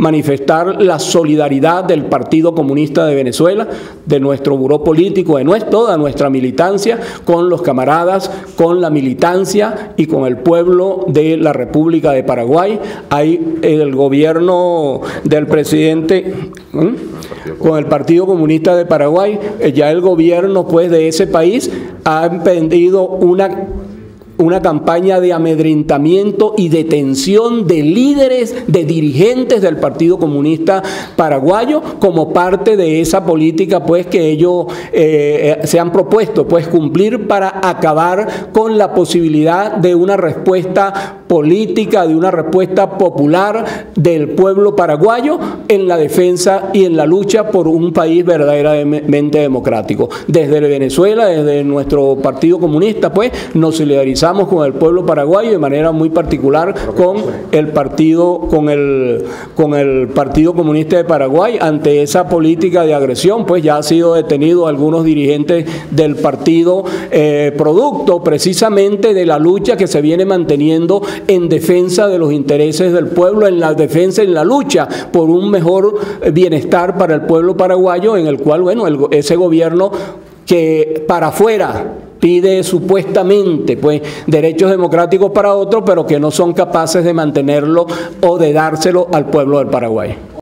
manifestar la solidaridad del Partido Comunista de Venezuela, de nuestro buró político, de toda nuestra militancia, con los camaradas, con la militancia y con el pueblo de la República de Paraguay. Hay el gobierno del presidente, con el Partido Comunista de Paraguay, ya el gobierno pues de ese país ha emprendido una campaña de amedrentamiento y detención de líderes, de dirigentes del Partido Comunista Paraguayo, como parte de esa política pues que ellos se han propuesto pues cumplir para acabar con la posibilidad de una respuesta política, de una respuesta popular del pueblo paraguayo en la defensa y en la lucha por un país verdaderamente democrático. Desde Venezuela, desde nuestro Partido Comunista, pues nos solidarizamos con el pueblo paraguayo, de manera muy particular con el Partido Comunista de Paraguay. Ante esa política de agresión, pues ya han sido detenidos algunos dirigentes del partido, producto precisamente de la lucha que se viene manteniendo en defensa de los intereses del pueblo, en la defensa, en la lucha por un mejor bienestar para el pueblo paraguayo, en el cual, bueno, ese gobierno que para afuera pide supuestamente pues derechos democráticos para otros, pero que no son capaces de mantenerlo o de dárselo al pueblo del Paraguay.